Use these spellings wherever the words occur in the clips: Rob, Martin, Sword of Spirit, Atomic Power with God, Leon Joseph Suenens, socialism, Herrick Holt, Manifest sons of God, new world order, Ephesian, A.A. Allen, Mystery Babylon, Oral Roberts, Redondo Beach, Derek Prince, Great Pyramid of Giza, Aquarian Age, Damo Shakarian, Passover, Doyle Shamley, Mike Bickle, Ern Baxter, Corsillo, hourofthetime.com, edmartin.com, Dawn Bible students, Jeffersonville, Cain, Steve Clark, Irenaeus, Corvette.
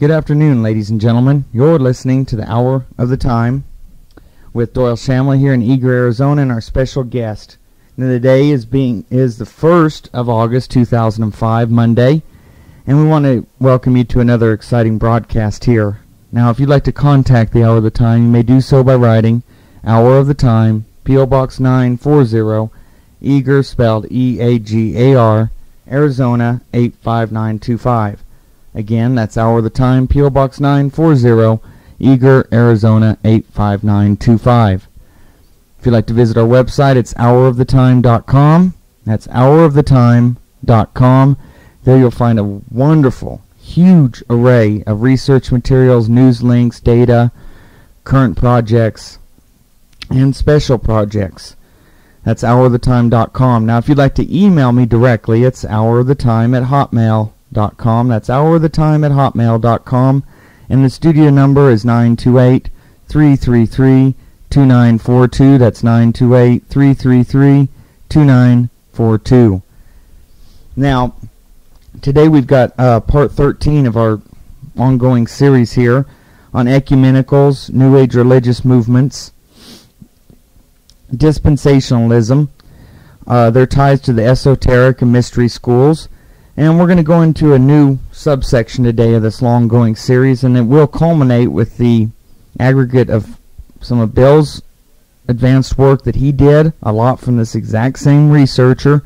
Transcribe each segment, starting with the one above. Good afternoon, ladies and gentlemen. You're listening to the Hour of the Time with Doyle Shamley here in Eager, Arizona, and our special guest. Now, the day is the 1st of August, 2005, Monday, and we want to welcome you to another exciting broadcast here. Now, if you'd like to contact the Hour of the Time, you may do so by writing Hour of the Time, P.O. Box 940, Eager, spelled E-A-G-A-R, Arizona 85925. Again, that's Hour of the Time, P.O. Box 940, Eager, Arizona 85925. If you'd like to visit our website, it's hourofthetime.com. That's hourofthetime.com. There you'll find a wonderful, huge array of research materials, news links, data, current projects, and special projects. That's hourofthetime.com. Now, if you'd like to email me directly, it's hourofthetime@hotmail.com. That's hourofthetime@hotmail.com, and the studio number is 928-333-2942. That's 928-333-2942. Now, today we've got part 13 of our ongoing series here on ecumenicals, New Age religious movements, dispensationalism, their ties to the esoteric and mystery schools. And we're going to go into a new subsection today of this long-going series, and it will culminate with the aggregate of some of Bill's advanced work that he did, a lot from this exact same researcher,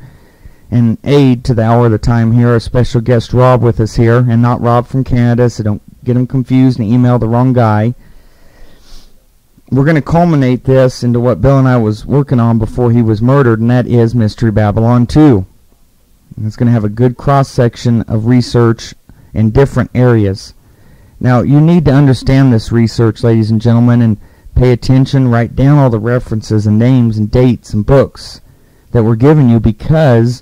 and aid to the Hour of the Time here, our special guest Rob with us here, and not Rob from Canada, so don't get him confused and email the wrong guy. We're going to culminate this into what Bill and I was working on before he was murdered, and that is Mystery Babylon 2. It's going to have a good cross-section of research in different areas. Now, you need to understand this research, ladies and gentlemen, and pay attention. Write down all the references and names and dates and books that we're giving you, because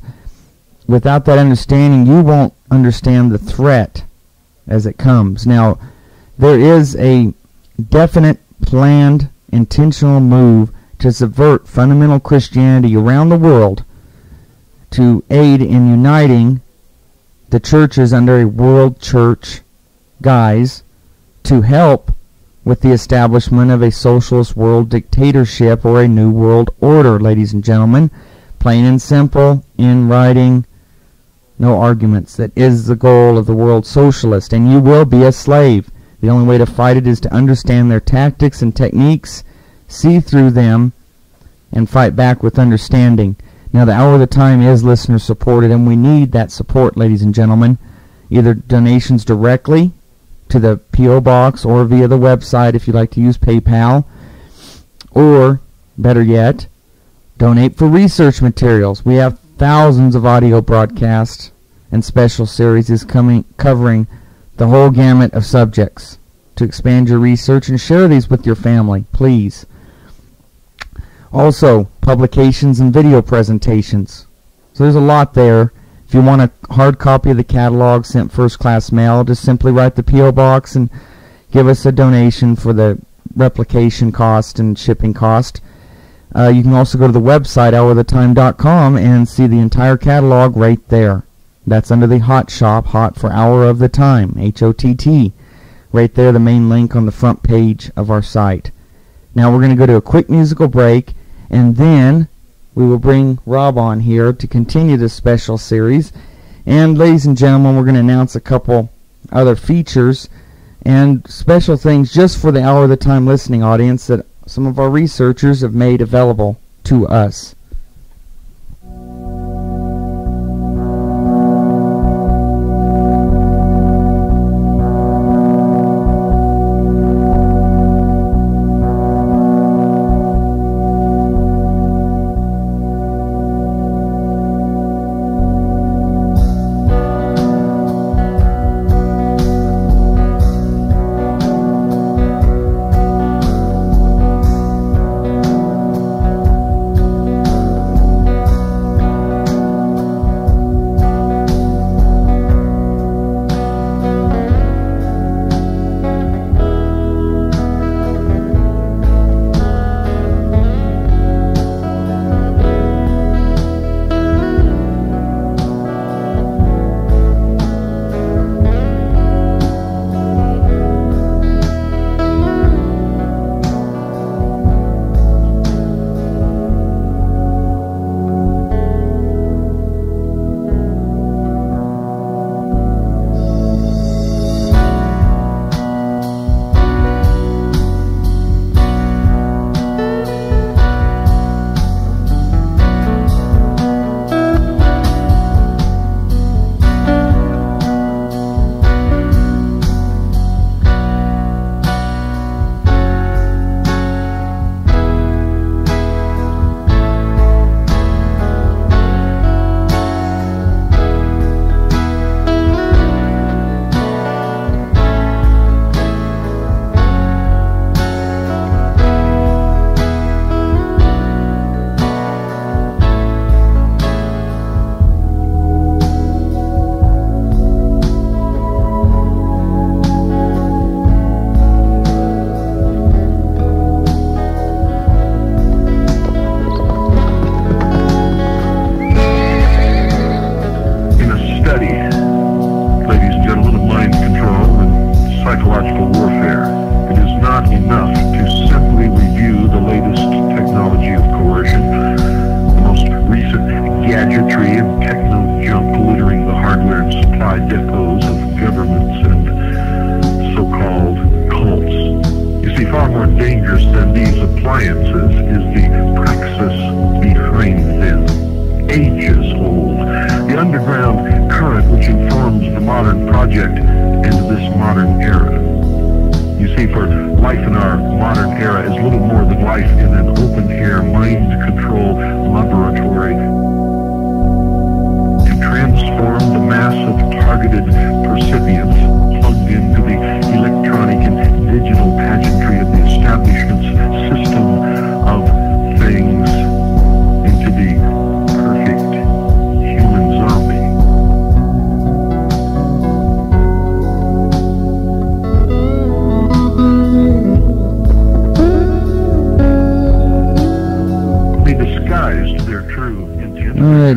without that understanding, you won't understand the threat as it comes. Now, there is a definite, planned, intentional move to subvert fundamental Christianity around the world, to aid in uniting the churches under a world church guise to help with the establishment of a socialist world dictatorship or a new world order, ladies and gentlemen. Plain and simple, in writing, no arguments. That is the goal of the world socialist, and you will be a slave. The only way to fight it is to understand their tactics and techniques, see through them, and fight back with understanding. Now, the Hour of the Time is listener-supported, and we need that support, ladies and gentlemen. Either donations directly to the P.O. Box or via the website if you'd like to use PayPal. Or, better yet, donate for research materials. We have thousands of audio broadcasts and special series covering the whole gamut of subjects. To expand your research and share these with your family, please. Also, publications and video presentations. So there's a lot there. If you want a hard copy of the catalog sent first-class mail, just simply write the P.O. Box and give us a donation for the replication cost and shipping cost. You can also go to the website, hourofthetime.com, and see the entire catalog right there. That's under the Hot Shop, Hot for Hour of the Time, H-O-T-T. Right there, the main link on the front page of our site. Now we're going to go to a quick musical break, and then we will bring Rob on here to continue this special series. And ladies and gentlemen, we're going to announce a couple other features and special things just for the Hour of the Time listening audience that some of our researchers have made available to us.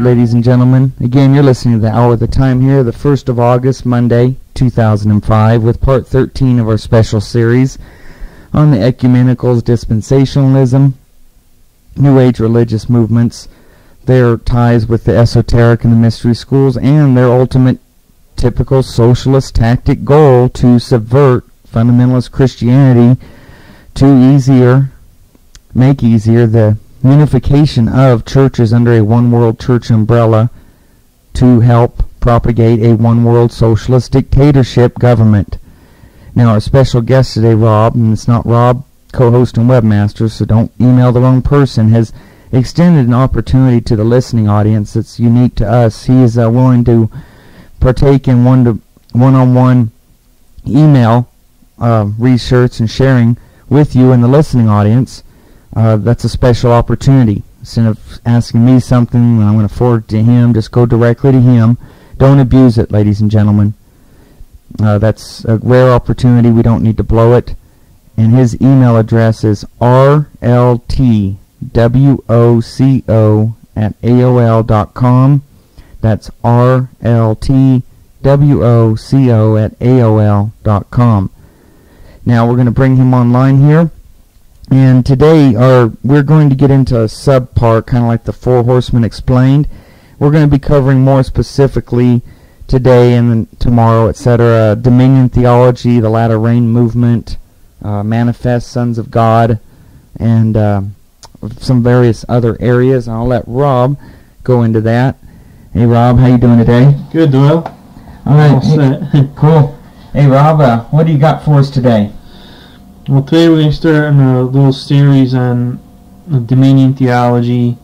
Ladies and gentlemen, again, you're listening to the Hour of the Time here, the 1st of August, Monday, 2005, with part 13 of our special series on the ecumenicals, dispensationalism, New Age religious movements, their ties with the esoteric and the mystery schools, and their ultimate typical socialist tactic goal to subvert fundamentalist Christianity to make easier the unification of churches under a one-world church umbrella to help propagate a one-world socialist dictatorship government. Now, our special guest today, Rob, and it's not Rob, co-host and webmaster, so don't email the wrong person, has extended an opportunity to the listening audience that's unique to us. He is willing to partake in one-on-one email research and sharing with you and the listening audience. That's a special opportunity. Instead of asking me something, I'm going to forward it to him. Just go directly to him. Don't abuse it, ladies and gentlemen. That's a rare opportunity. We don't need to blow it. And his email address is rltwoco@aol.com. That's rltwoco@aol.com. Now we're going to bring him online here. And today we're going to get into a subpart, kind of like the Four Horsemen Explained. We're going to be covering more specifically today and tomorrow, etc. Dominion theology, the latter rain movement, manifest sons of God, and some various other areas. I'll let Rob go into that. Hey Rob, how you doing today? Good, Doyle. All right, hey, cool. Hey Rob, what do you got for us today? Well, today we're going to start on a little series on Dominion theology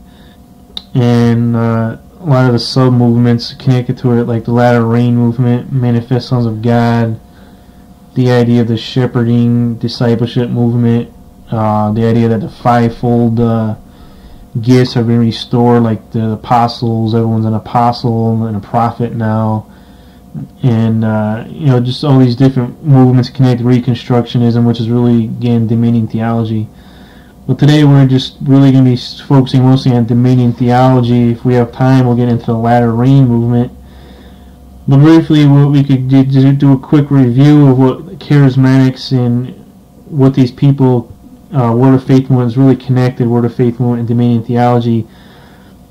and a lot of the sub-movements connected to it, like the latter rain movement, manifest sons of God, the idea of the shepherding discipleship movement, the idea that the fivefold gifts have been restored, like the apostles. Everyone's an apostle and a prophet now, and you know, just all these different movements connected. Reconstructionism, which is really again dominion theology. But today we're just really going to be focusing mostly on dominion theology. If we have time, we'll get into the latter rain movement. But briefly, what we could do a quick review of what charismatics and what these people. Word of Faith movement is really connected, Word of Faith movement and dominion theology,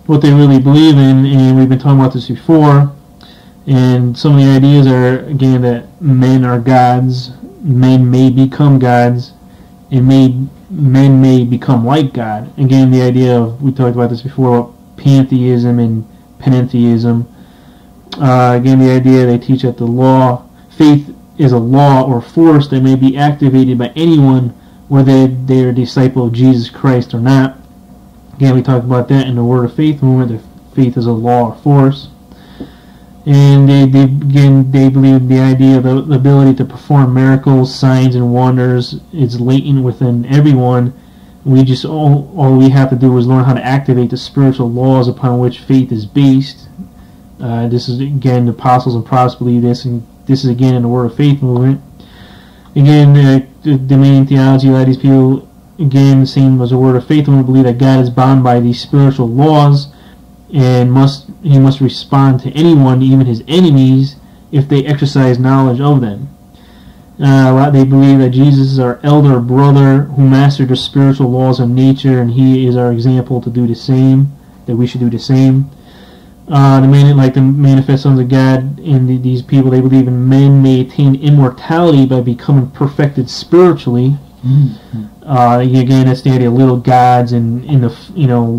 what they really believe in, and we've been talking about this before. And some of the ideas are, again, that men are gods, men may become gods, and men may become like God. Again, the idea of, we talked about this before, about pantheism and panentheism. Again, the idea they teach that the law, faith is a law or force that may be activated by anyone, whether they are a disciple of Jesus Christ or not. Again, we talked about that in the Word of Faith movement, that faith is a law or force. And they believe the idea of the ability to perform miracles, signs, and wonders is latent within everyone. We just all we have to do is learn how to activate the spiritual laws upon which faith is based. This is, again, the apostles and prophets believe this, and this is, again, in the Word of Faith movement. Again, the dominion theology, a lot of these people, again, same as a Word of Faith, and we believe that God is bound by these spiritual laws and he must respond to anyone, even his enemies, if they exercise knowledge of them. They believe that Jesus is our elder brother who mastered the spiritual laws of nature, and he is our example to do the same, that we should do the same. The manifest sons of God and these people, they believe in men may attain immortality by becoming perfected spiritually. Again, that's the idea of little gods, and in the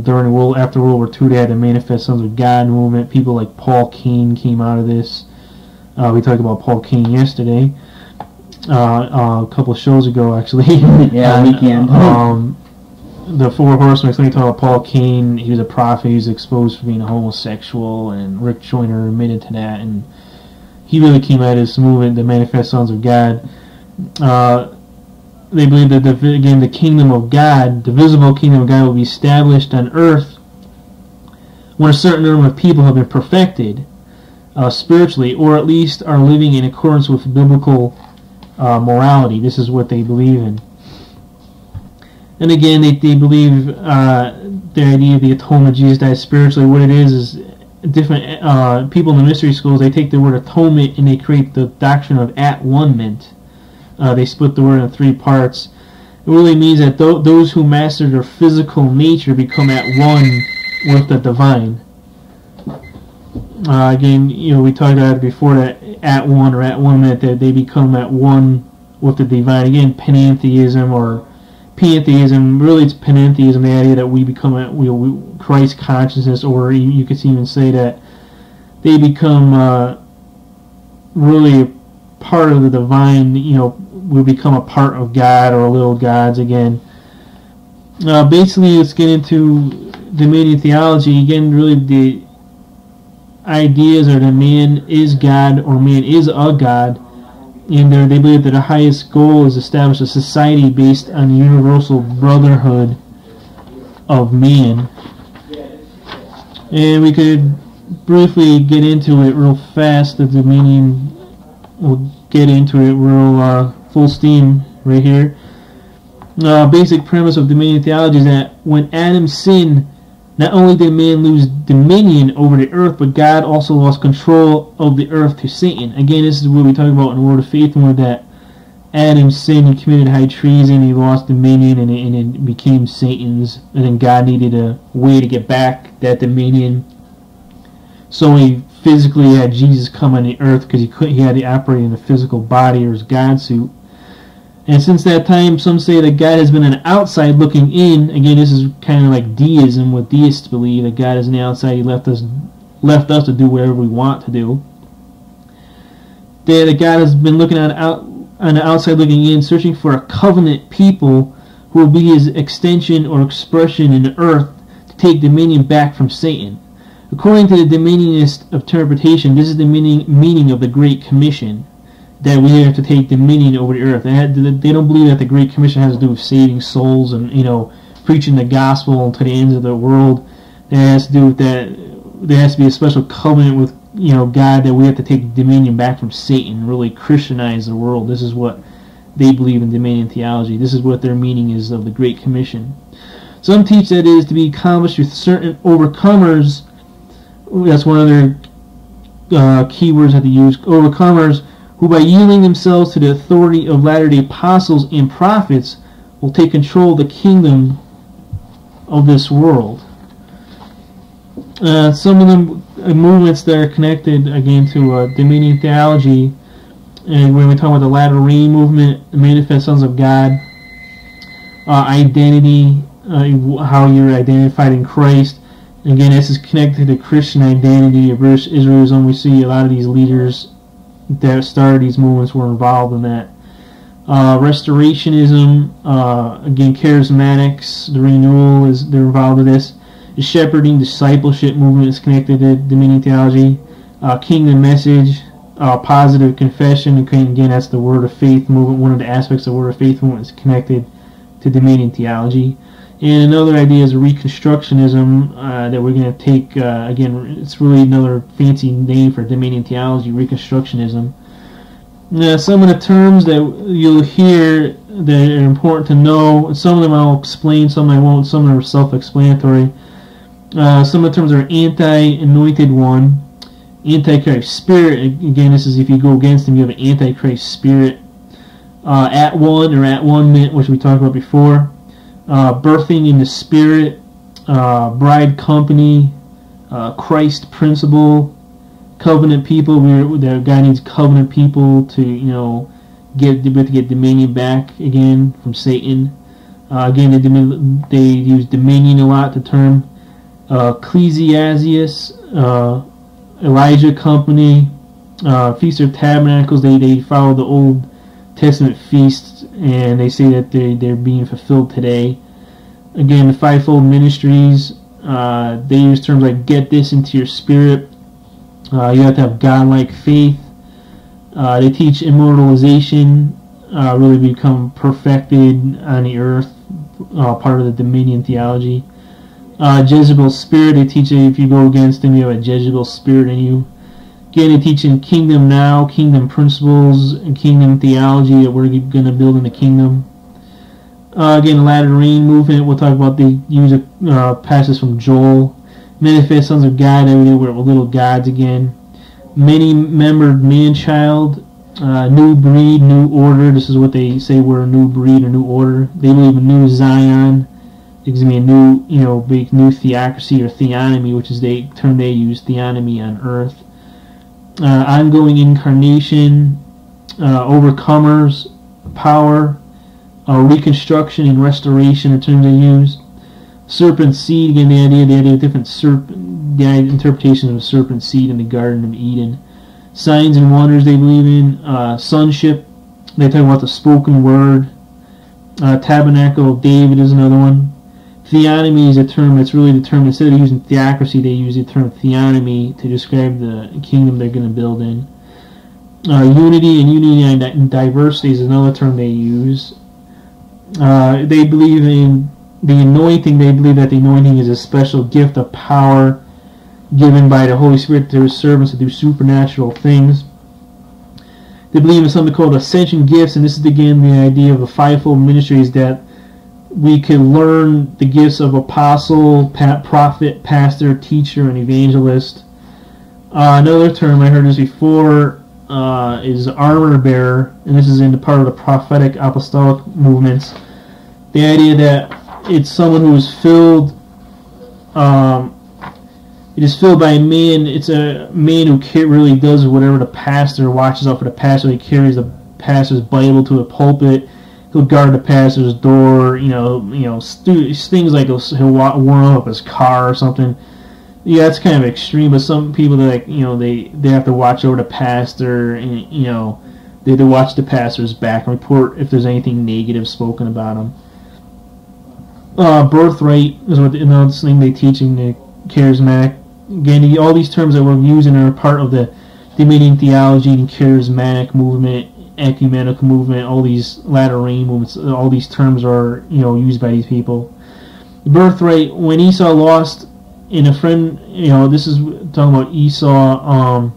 during after World War II, they had the manifest sons of God movement. People like Paul Cain came out of this. We talked about Paul Cain yesterday, a couple of shows ago actually. Yeah, weekend. The Four Horsemen, let me talk about Paul Cain. He was a prophet. He was exposed for being a homosexual, and Rick Joyner admitted to that, and he really came out of this movement, the Manifest Sons of God. They believe that, the kingdom of God, the visible kingdom of God, will be established on earth when a certain number of people have been perfected spiritually, or at least are living in accordance with biblical morality. This is what they believe in. And again, they believe the idea of the atonement of Jesus died spiritually. What it is different people in the mystery schools, they take the word atonement and they create the doctrine of at-one-ment. They split the word in three parts. It really means that those who master their physical nature become at one with the divine. Again, we talked about it before, that at one or at one-ment, that they become at one with the divine. Again, panentheism or pantheism, really it's panentheism, the idea that we become Christ consciousness, or you could even say that they become really part of the divine, we become a part of God or little gods again. Basically, let's get into dominion theology. Again, really the ideas are that man is God or man is a god. And they believe that the highest goal is to establish a society based on the universal brotherhood of man. And we could briefly get into it real fast. The dominion, we'll get into it real full steam right here. Basic premise of dominion theology is that when Adam sinned, not only did man lose dominion over the earth, but God also lost control of the earth to Satan. Again, this is what we talk about in the Word of Faith, where that Adam sinned and committed high treason, he lost dominion, and it became Satan's. And then God needed a way to get back that dominion, so he physically had Jesus come on the earth because he had to operate in a physical body or his God suit. And since that time, some say that God has been an outside looking in. Again, this is kind of like deism, what deists believe, that God is an outside. He left us to do whatever we want to do. That God has been looking on the outside looking in, searching for a covenant people who will be his extension or expression in the earth to take dominion back from Satan. According to the dominionist interpretation, this is the meaning of the Great Commission, that we have to take dominion over the earth. They don't believe that the Great Commission has to do with saving souls and, you know, preaching the gospel to the ends of the world. That has to do with that. There has to be a special covenant with, you know, God, that we have to take dominion back from Satan, really Christianize the world. This is what they believe in dominion theology. This is what their meaning is of the Great Commission. Some teach that it is to be accomplished with certain overcomers. That's one of their keywords that they use, overcomers, who by yielding themselves to the authority of Latter-day Apostles and prophets will take control of the kingdom of this world. Some of the movements that are connected, again, to dominion theology, and when we talk about the latter rain movement, the manifest sons of God, identity, how you're identified in Christ. Again, this is connected to Christian identity, of British Israelism. We see a lot of these leaders that started these movements were involved in that. Restorationism, again, charismatics, the renewal, they're involved with this. The shepherding, discipleship movement is connected to dominion theology. Kingdom message, positive confession, again, that's the Word of Faith movement. One of the aspects of the Word of Faith movement is connected to dominion theology. And another idea is Reconstructionism, that we're going to take, again, it's really another fancy name for dominion theology, Reconstructionism. Now, some of the terms that you'll hear that are important to know, some of them I'll explain, some I won't, some of them are self-explanatory. Some of the terms are anti-anointed one, antichrist spirit, again, this is if you go against him, you have an antichrist spirit, at one or at one minute, which we talked about before. Birthing in the Spirit, Bride Company, Christ Principle, Covenant People. The guy needs Covenant People to, you know, get dominion back again from Satan. Again, they use dominion a lot. The term Ecclesiastes, Elijah Company, Feast of Tabernacles. They follow the Old Testament feasts, and they say that they're being fulfilled today. Again, the fivefold ministries, they use terms like get this into your spirit, you have to have godlike faith, they teach immortalization, really become perfected on the earth, part of the dominion theology. Jezebel spirit, they teach that if you go against them you have a Jezebel spirit in you. Again, they're teaching kingdom now, kingdom principles, and kingdom theology that we're going to build in the kingdom. Again, the latter rain movement, we'll talk about the use of passages from Joel. Manifest sons of God, we're little gods again. Many-membered man-child, new breed, new order. This is what they say, we're a new breed, a new order. They believe in new Zion. It's going to be a new, you know, big new theocracy or theonomy, which is the term they use, theonomy on earth. Ongoing incarnation, overcomers, power, reconstruction and restoration are terms they use. Serpent seed, again, the idea of different serpent, the interpretations of serpent seed in the Garden of Eden. Signs and wonders they believe in. Sonship, they talk about the spoken word. Tabernacle of David is another one. Theonomy is a term that's really the term, instead of using theocracy, they use the term theonomy to describe the kingdom they're going to build in. Unity and diversity is another term they use. They believe in the anointing. They believe that the anointing is a special gift of power given by the Holy Spirit to his servants to do supernatural things. They believe in something called ascension gifts, and this is again the idea of the fivefold ministries, that we can learn the gifts of apostle, prophet, pastor, teacher, and evangelist. Another term, I heard this before, is armor bearer, and this is in the part of the prophetic apostolic movements. The idea that it's someone who is filled It is filled by a man. It's a man who really does whatever the pastor watches out for the pastor. He carries the pastor's Bible to the pulpit. He'll guard the pastor's door. You know, things like he'll warm up his car or something. Yeah, that's kind of extreme. But some people, they're like, you know, they have to watch over the pastor, and you know, they have to watch the pastor's back and report if there's anything negative spoken about him. Birthright is what another thing they teach in the charismatic. Again, all these terms that we're using are part of the Dominion theology and charismatic movement, ecumenical movement, all these latter rain movements. All these terms are, you know, used by these people. Birthright. When Esau lost, and a friend, you know, this is talking about Esau.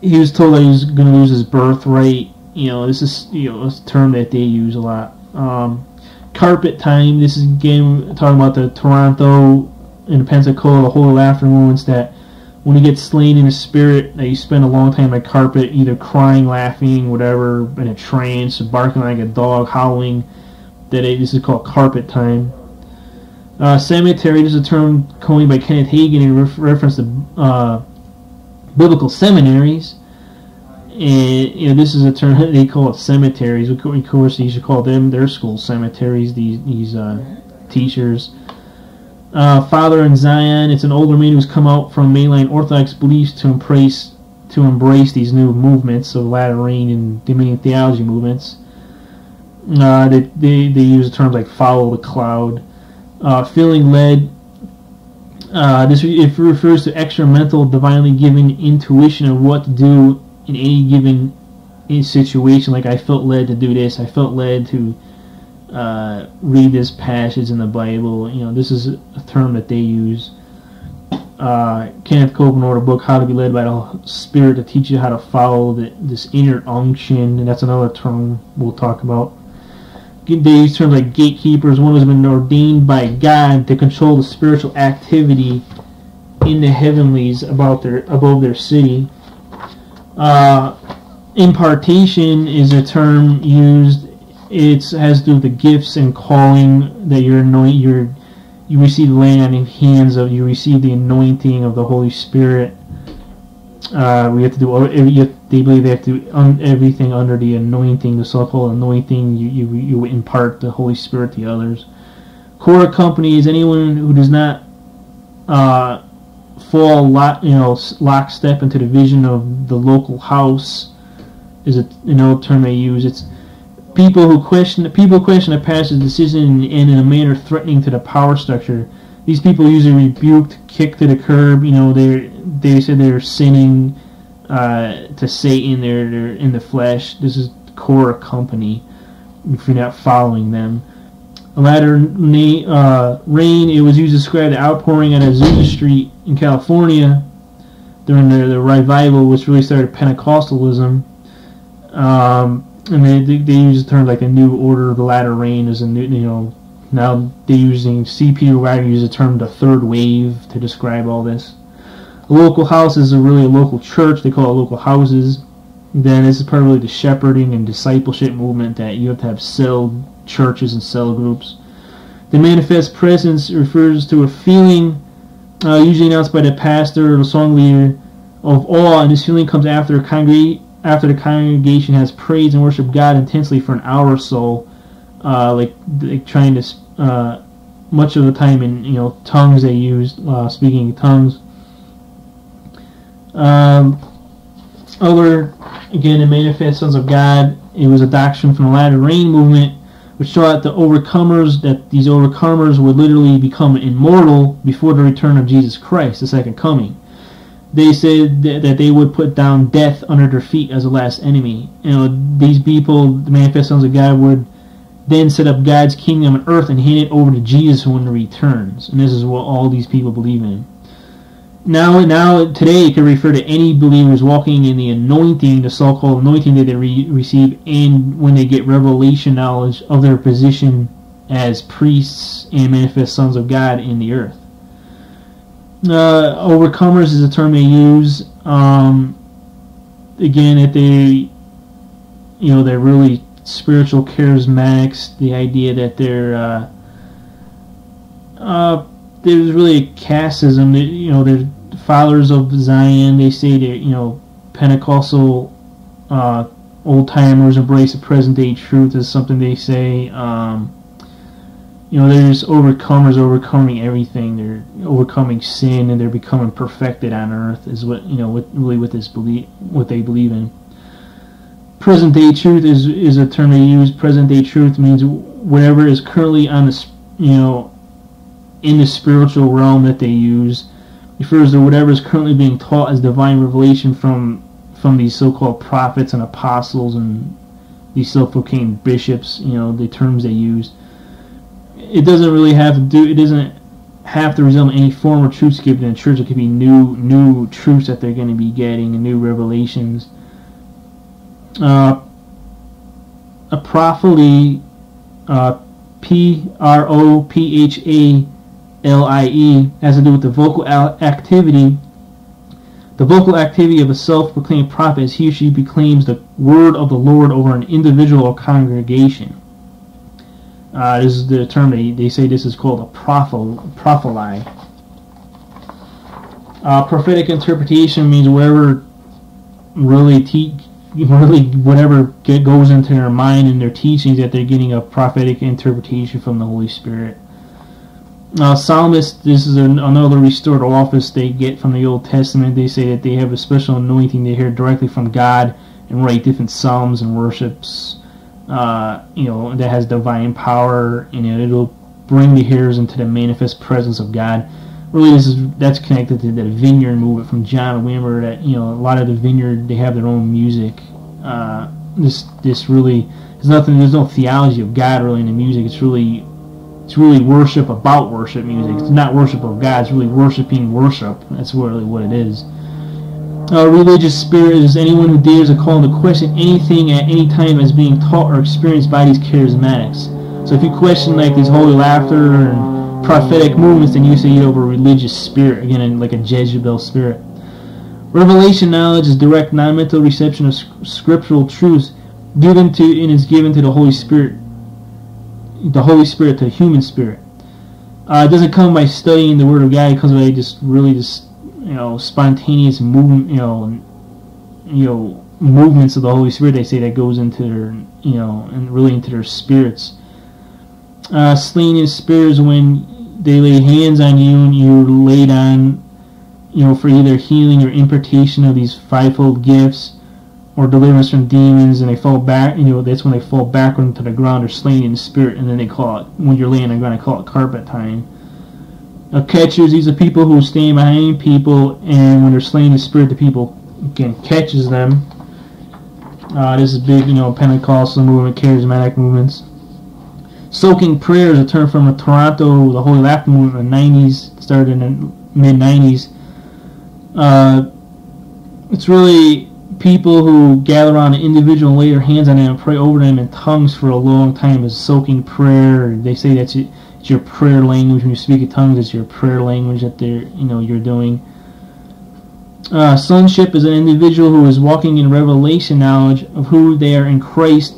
He was told that he was going to lose his birthright. You know, this is, you know, a term that they use a lot. Carpet time. This is again talking about the Toronto in Pensacola, the whole laughter moments, that when you get slain in the spirit, that you spend a long time on carpet, either crying, laughing, whatever, in a trance, barking like a dog, howling. This is called carpet time. Cemetery, this is a term coined by Kenneth Hagin in reference to biblical seminaries. And, you know, this is a term, they call it cemeteries. Of course, you should call them, their school cemeteries, these teachers. Father in Zion, it's an older man who's come out from mainline Orthodox beliefs to embrace these new movements of latter rain and Dominion theology movements. They use terms like follow the cloud. Feeling led, this refers to extra mental, divinely given intuition of what to do in any given situation. Like, I felt led to do this, I felt led to read this passage in the Bible. You know, this is a term that they use. Kenneth Copeland wrote a book, How to Be Led by the Spirit, to teach you how to follow this inner unction, and that's another term we'll talk about. They use terms like gatekeepers. One has been ordained by God to control the spiritual activity in the heavenlies above their city. Impartation is a term used. It has to do with the gifts and calling that you're anointed. You receive the laying on the hands of. You receive the anointing of the Holy Spirit. We have to do. They believe they have to do everything under the anointing, the so-called anointing. You impart the Holy Spirit to others. Core company is anyone who does not fall lockstep into the vision of the local house. Is an old term they use. It's People question a pastor's decision and in a manner threatening to the power structure. These people usually rebuked, kicked to the curb. You know, they said they're sinning to Satan. They're in the flesh. This is core company. If you're not following them, a latter rain. It was used to describe the outpouring on Azusa Street in California during the revival, which really started Pentecostalism. And they use the terms like the new order of the latter rain is a new, you know, now they're using C.P. Wagner uses the term the third wave to describe all this. A local house is really a local church. They call it local houses. Then this is part of really the shepherding and discipleship movement, that you have to have cell churches and cell groups. The manifest presence refers to a feeling usually announced by the pastor or the song leader of awe, and this feeling comes after a after the congregation has praised and worshiped God intensely for an hour or so, like trying to, much of the time in, you know, tongues they used, speaking in tongues. Again, the manifest sons of God, it was a doctrine from the latter rain movement, which taught the overcomers that these overcomers would literally become immortal before the return of Jesus Christ, the second coming. They said that they would put down death under their feet as the last enemy. You know, these people, the manifest sons of God, would then set up God's kingdom on earth and hand it over to Jesus when he returns. And this is what all these people believe in. Now, today, it can refer to any believers walking in the anointing, the so-called anointing that they receive, and when they get revelation knowledge of their position as priests and manifest sons of God in the earth. Overcomers is a term they use. Again, that they, you know, they're really spiritual charismatics. The idea that they're there's really a casteism that, you know, there's Fathers of Zion. They say that, you know, Pentecostal old-timers embrace the present-day truth is something they say. You know, they're just overcomers, overcoming everything. They're overcoming sin, and they're becoming perfected on earth. Is what, you know, what they believe in. Present-day truth is a term they use. Present-day truth means whatever is currently on the, you know, in the spiritual realm that they use. Refers to whatever is currently being taught as divine revelation from these so-called prophets and apostles and these self-proclaimed bishops. You know, the terms they use. It doesn't really have to do. It doesn't have to resemble any former truths given in the church. It could be new truths that they're going to be getting and new revelations. A prophelie, PROPHALIE, has to do with the vocal activity. The vocal activity of a self-proclaimed prophet is he or she proclaims the word of the Lord over an individual or congregation. This is the term they say. This is called a prophelie. Prophetic interpretation means whatever whatever goes into their mind and their teachings, that they're getting a prophetic interpretation from the Holy Spirit. Psalmists, this is another restored office they get from the Old Testament. They say that they have a special anointing they hear directly from God and write different psalms and worships, you know, that has divine power, and it'll bring the hearers into the manifest presence of God. Really, that's connected to the Vineyard movement from John Wimber. That, you know, a lot of the Vineyard, they have their own music. This really is nothing. There's no theology of God really in the music. It's really worship about worship music. It's not worship of God. It's really worshiping worship. That's really what it is. Religious spirit is anyone who dares to call into question anything at any time as being taught or experienced by these charismatics. So if you question like these holy laughter and prophetic movements, then you say you have a religious spirit, again, like a Jezebel spirit. Revelation knowledge is direct non-mental reception of scriptural truths given to the Holy Spirit. The Holy Spirit to the human spirit. It doesn't come by studying the Word of God. It comes by just you know, spontaneous movement, you know, movements of the Holy Spirit. They say that goes into their, you know, and really into their spirits. Slain in spirit is when they lay hands on you and you're laid on, you know, for either healing or impartation of these fivefold gifts, or deliverance from demons, and they fall back, you know, that's when they fall backward into the ground or slain in spirit, and then they call it, when you're laying on the ground, they call it carpet time. Now, catchers, these are people who stand behind people, and when they're slain in spirit, the people, again, catches them. This is big, you know, Pentecostal movement, charismatic movements. Soaking prayer is a term from the Toronto, the Holy Laughter movement in the 90s, started in the mid-90s. It's really people who gather around an individual and lay their hands on them and pray over them in tongues for a long time is soaking prayer. They say that's it's your prayer language. When you speak in tongues, it's your prayer language that you're doing. Sonship is an individual who is walking in revelation knowledge of who they are in Christ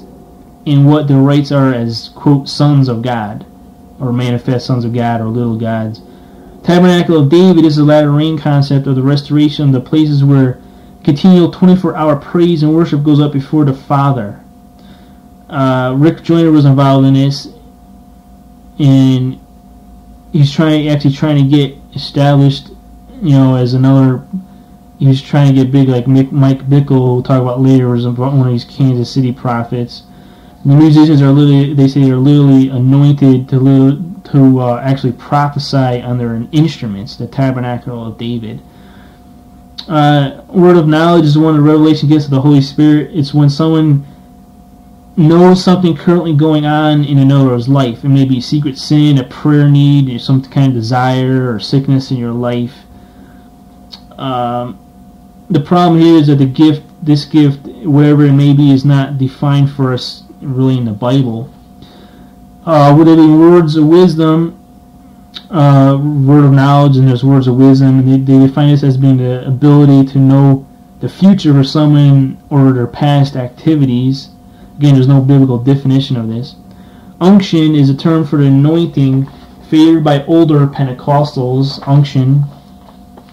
and what their rights are as, quote, sons of God, or manifest sons of God, or little gods. Tabernacle of David is the latter rain concept of the restoration of the places where continual 24-hour praise and worship goes up before the Father. Rick Joyner was involved in this, and he's actually trying to get established, you know, as another. He was trying to get big, like Mike Bickle, we'll talk about later, was one of these Kansas City prophets. And the musicians are literally, they say, they're literally anointed to actually prophesy on their instruments. The Tabernacle of David. Word of knowledge is one of the revelation gifts of the Holy Spirit. It's when someone knows something currently going on in another's life. It may be secret sin, a prayer need, or some kind of desire or sickness in your life. The problem here is that this gift, whatever it may be, is not defined for us really in the Bible. Would it be words of wisdom? Word of knowledge, and there's words of wisdom, and they define this as being the ability to know the future for someone or their past activities. Again, there's no biblical definition of this. Unction is a term for the anointing favored by older Pentecostals, unction.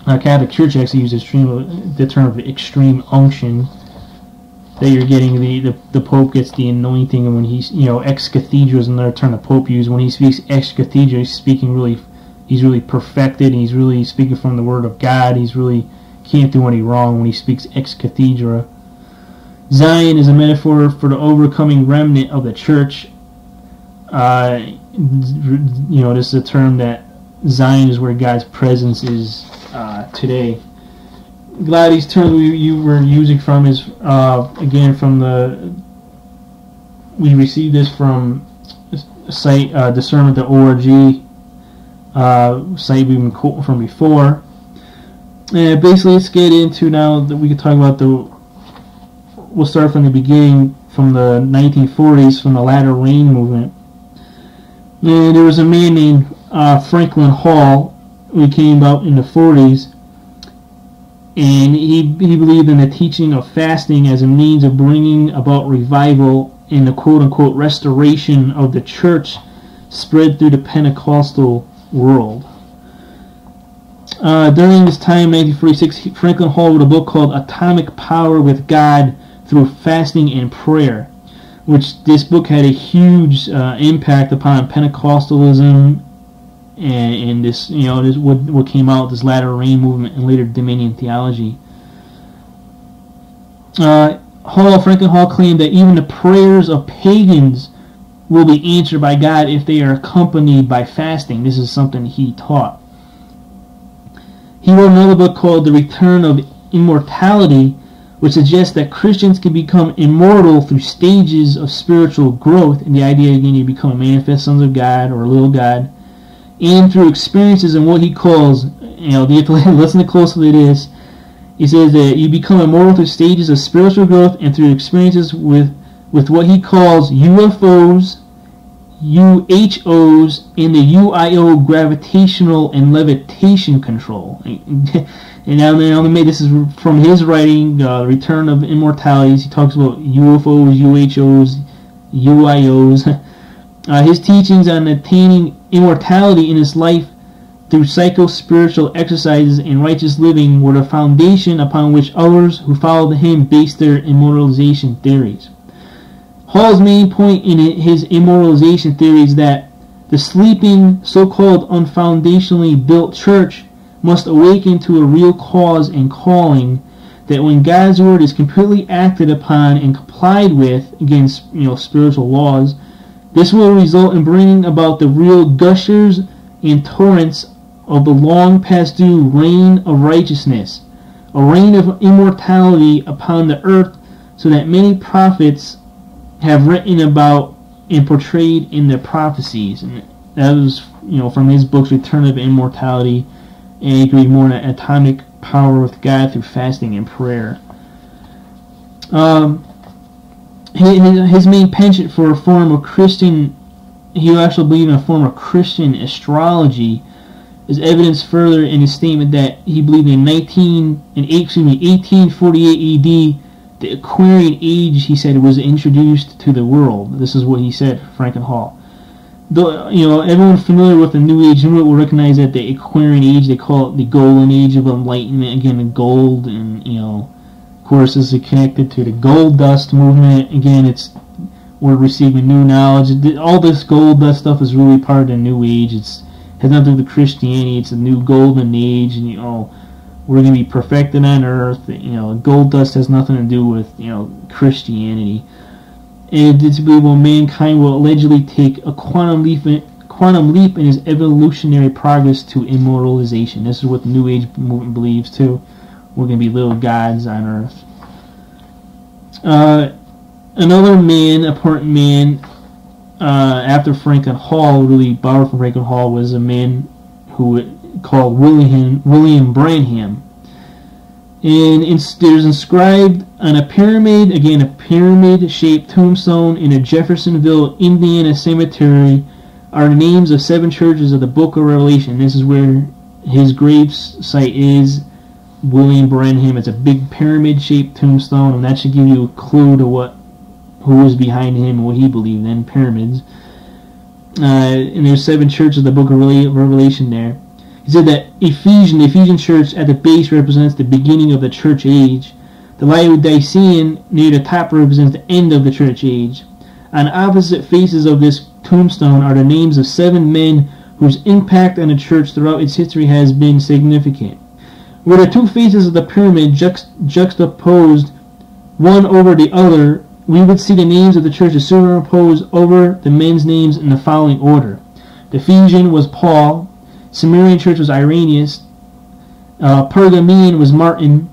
Catholic Church actually uses the term extreme unction. That you're getting the Pope gets the anointing, and when he's, you know, ex cathedra is another term the Pope used. When he speaks ex cathedra, he's speaking really, he's really perfected. And he's really speaking from the Word of God. He's really can't do any wrong when he speaks ex cathedra. Zion is a metaphor for the overcoming remnant of the church. You know, this is a term that Zion is where God's presence is today. A lot of these terms you were using from is again from the. We received this from a site discernment.org site we've been quoting from before. And basically, let's get into now that we can talk about the. We'll start from the beginning, from the 1940s, from the latter rain movement. And there was a man named Franklin Hall who came about in the 40s, and he believed in the teaching of fasting as a means of bringing about revival and the quote-unquote restoration of the church spread through the Pentecostal world. During this time, 1946, Franklin Hall wrote a book called Atomic Power with God Through Fasting and Prayer, which this book had a huge impact upon Pentecostalism and this, you know, this what came out, this latter rain movement and later Dominion theology. Franklin Hall claimed that even the prayers of pagans will be answered by God if they are accompanied by fasting. This is something he taught. He wrote another book called The Return of Immortality, which suggests that Christians can become immortal through stages of spiritual growth, and the idea again you become a manifest sons of God or a little God, and through experiences in what he calls, you know, you have to listen closely to this. He says that you become immortal through stages of spiritual growth and through experiences with what he calls UFOs, UHOs, and the UIO gravitational and levitation control. And now they only made this is from his writing, The Return of Immortalities. He talks about UFOs, UHOs, UIOs. His teachings on attaining immortality in his life through psycho-spiritual exercises and righteous living were the foundation upon which others who followed him based their immortalization theories. Hall's main point in his immortalization theory is that the sleeping, so-called unfoundationally built church must awaken to a real cause and calling, that when God's word is completely acted upon and complied with against, you know, spiritual laws, this will result in bringing about the real gushers and torrents of the long past due reign of righteousness, a reign of immortality upon the earth, so that many prophets have written about and portrayed in their prophecies. And that was, you know, from his books Return of Immortality. And you can read more on Atomic Power with God Through Fasting and Prayer. His main penchant for a form of Christian, he actually believed in a form of Christian astrology, is evidenced further in his statement that he believed in 1848 AD, the Aquarian Age, he said, was introduced to the world. This is what he said, Franklin Hall. Though, you know, everyone familiar with the New Age will recognize that the Aquarian Age, they call it the Golden Age of Enlightenment, again, the gold, and, you know, of course, this is connected to the gold dust movement. Again, it's, we're receiving new knowledge. All this gold dust stuff is really part of the New Age. It's has nothing to do with Christianity. It's a new golden age, and, you know, we're going to be perfected on earth. You know, gold dust has nothing to do with, you know, Christianity. And it's believable mankind will allegedly take a quantum leap in his evolutionary progress to immortalization. This is what the New Age movement believes too. We're going to be little gods on earth. Another man, important man, after Franklin Hall, really borrowed from Franklin Hall, was a man who called William Branham. And there's inscribed on a pyramid, again a pyramid-shaped tombstone in a Jeffersonville, Indiana cemetery, are the names of 7 churches of the Book of Revelation. This is where his grave site is, William Branham. It's a big pyramid-shaped tombstone, and that should give you a clue to who was behind him and what he believed in, pyramids. and there's seven churches of the book of Revelation there. He said that the Ephesian church at the base represents the beginning of the church age. The Laodicean near the top represents the end of the church age. On opposite faces of this tombstone are the names of seven men whose impact on the church throughout its history has been significant. Were the two faces of the pyramid juxtaposed one over the other, we would see the names of the churches superimposed over the men's names in the following order. The Ephesian was Paul, Sumerian church was Irenaeus, Pergamene was Martin,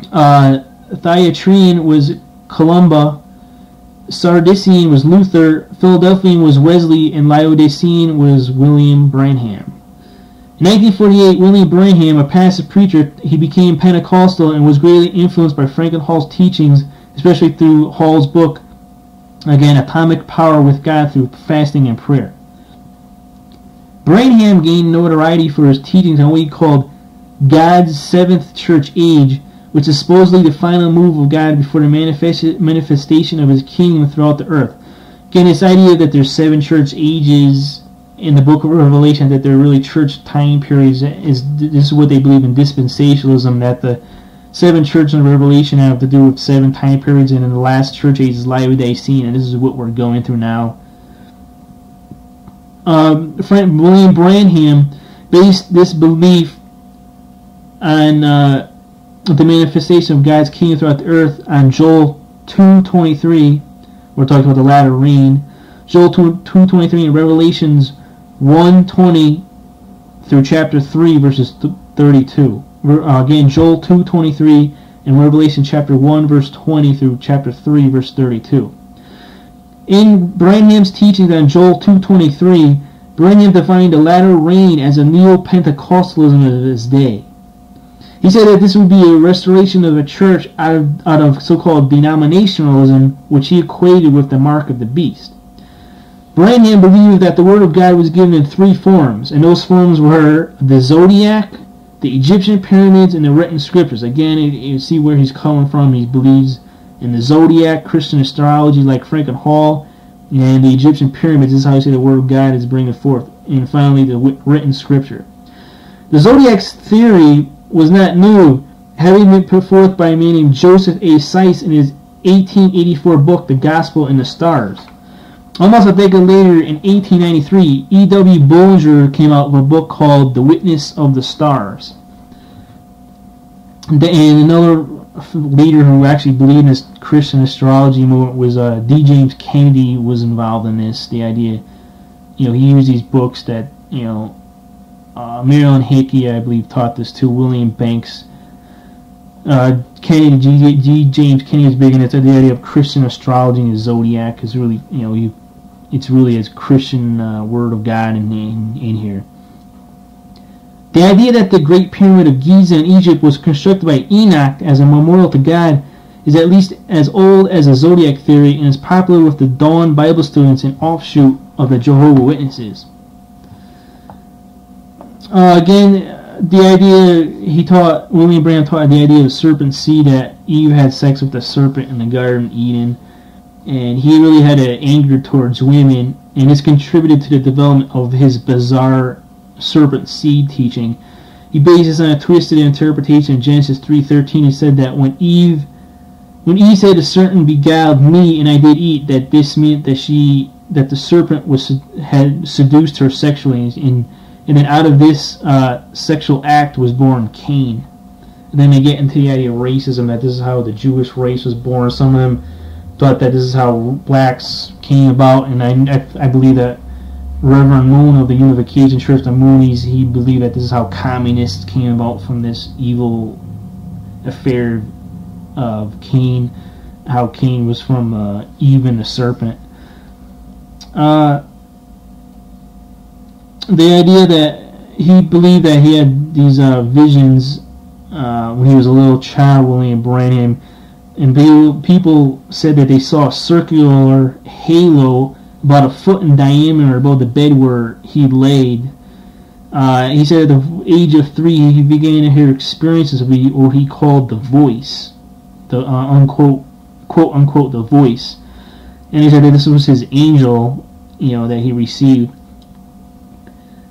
Thyatirian was Columba, Sardisian was Luther, Philadelphian was Wesley, and Laodicean was William Branham. In 1948, William Branham, a passive preacher, he became Pentecostal and was greatly influenced by Franklin Hall's teachings, especially through Hall's book, again, Atomic Power with God Through Fasting and Prayer. Branham gained notoriety for his teachings on what he called God's Seventh Church Age, which is supposedly the final move of God before the manifestation of His kingdom throughout the earth. Again, this idea that there's seven church ages in the book of Revelation, that they're really church time periods, this is what they believe in dispensationalism, that the seven churches in Revelation have to do with seven time periods, and in the last church age is Laodicean, and this is what we're going through now. William Branham based this belief on the manifestation of God's kingdom throughout the earth on Joel 2.23. We're talking about the latter rain. Joel 2.23 and Revelations 1.20 through chapter 3 verses 32. Again, Joel 2.23 and Revelation chapter 1 verse 20 through chapter 3 verse 32. In Branham's teachings on Joel 2.23, Branham defined the latter rain as a neo-Pentecostalism of his day. He said that this would be a restoration of the church out of so-called denominationalism, which he equated with the mark of the beast. Branham believed that the Word of God was given in three forms, and those forms were the Zodiac, the Egyptian pyramids, and the written scriptures. Again, you see where he's coming from. He believes in the Zodiac, Christian astrology like Franklin Hall, and the Egyptian pyramids. This is how you say the Word of God is bringing forth. And finally, the written scripture. The Zodiac's theory was not new, having been put forth by a man named Joseph A. Sykes in his 1884 book, The Gospel and the Stars. Almost a decade later, in 1893, E.W. Bullinger came out with a book called The Witness of the Stars. And another leader who actually believed in this Christian astrology movement was D. James Kennedy was involved in this. The idea, he used these books that, Marilyn Hickey, I believe, taught this to William Banks. G. James Kennedy is big in it. The idea of Christian astrology and the Zodiac is really, it's really as Christian Word of God in here. The idea that the Great Pyramid of Giza in Egypt was constructed by Enoch as a memorial to God is at least as old as the Zodiac theory and is popular with the Dawn Bible students and offshoot of the Jehovah's Witnesses. Again, the idea William Branham taught the idea of serpent seed, that Eve had sex with the serpent in the Garden of Eden, and he really had an anger towards women, and this contributed to the development of his bizarre serpent seed teaching. He based this on a twisted interpretation of Genesis 3:13. He said that when Eve said the serpent beguiled me and I did eat, that this meant that the serpent had seduced her sexually, and then out of this sexual act was born Cain. And then they get into the idea of racism, that this is how the Jewish race was born. Some of them thought that this is how blacks came about, and I believe that Reverend Moon of the Unification Church, the Moonies, he believed that this is how communists came about from this evil affair of Cain, how Cain was from Eve and the serpent. The idea that he believed that he had these visions when he was a little child, William Branham, and people said that they saw a circular halo about a foot in diameter above the bed where he laid. He said at the age of 3 he began to hear experiences of what he called the voice, the unquote, quote unquote, the voice, and he said that this was his angel. that he received.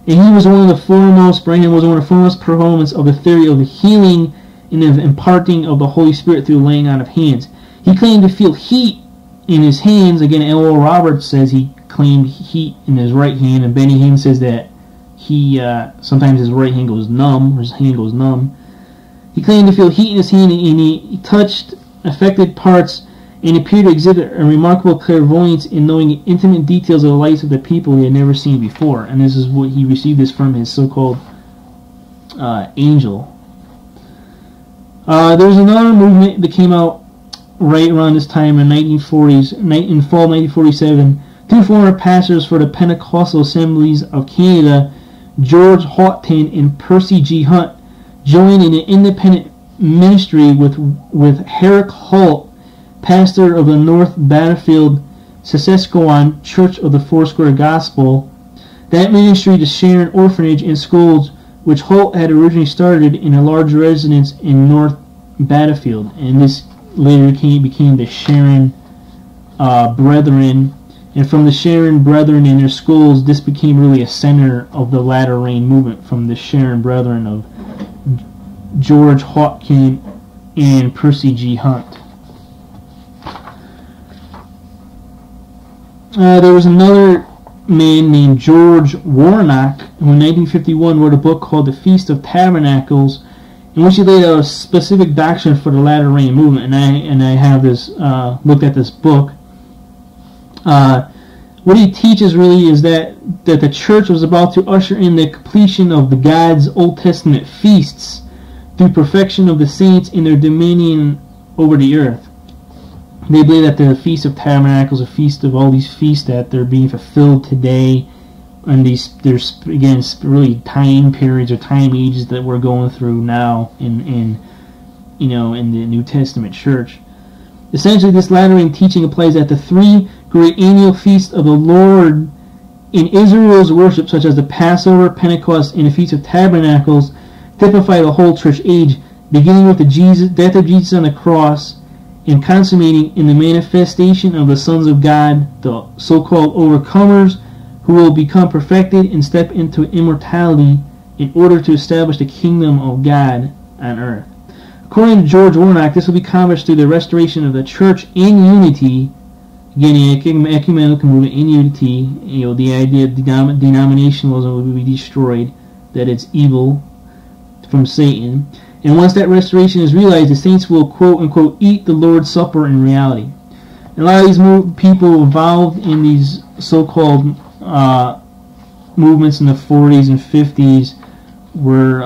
And he was one of the foremost, Branham was one of the foremost proponents of the theory of the healing and of imparting of the Holy Spirit through laying on of hands. He claimed to feel heat in his hands. Again, L.O. Roberts says he claimed heat in his right hand, and Benny Hinn says that he sometimes his right hand goes numb, or his hand goes numb. He claimed to feel heat in his hand, and he touched affected parts and appeared to exhibit a remarkable clairvoyance in knowing intimate details of the lives of the people he had never seen before. And this is what he received this from his so-called angel. There was another movement that came out right around this time in the 1940s, in fall 1947. Two former pastors for the Pentecostal Assemblies of Canada, George Warnock and Percy G. Hunt, joined in an independent ministry with Herrick Holt, pastor of the North Battlefield Saskatchewan Church of the Foursquare Gospel, that ministry to share an orphanage and schools which Holt had originally started in a large residence in North Battlefield, and this later became the Sharon Brethren, and from the Sharon Brethren and their schools, this became really a center of the latter rain movement, from the Sharon Brethren of George Hopkins and Percy G. Hunt. There was another man named George Warnock who in 1951 wrote a book called The Feast of Tabernacles, in which he laid out a specific doctrine for the latter rain movement, and I have this looked at this book. What he teaches really is that the church was about to usher in the completion of the God's Old Testament feasts through perfection of the saints in their dominion over the earth. They believe that the Feast of Tabernacles, a feast of all these feasts that they're being fulfilled today, and there's again really time periods or time ages that we're going through now in the New Testament church. Essentially, this latter-day teaching implies that the three great annual feasts of the Lord in Israel's worship, such as the Passover, Pentecost, and the Feast of Tabernacles, typify the whole church age, beginning with the death of Jesus on the cross, and consummating in the manifestation of the sons of God, the so-called overcomers, who will become perfected and step into immortality in order to establish the kingdom of God on earth. According to George Warnock, this will be accomplished through the restoration of the church in unity, again, the ecumenical movement in unity. The idea of denominationalism will be destroyed, that it's evil from Satan. And once that restoration is realized, the saints will, quote-unquote, eat the Lord's Supper in reality. And a lot of these people involved in these so-called movements in the 40s and 50s were,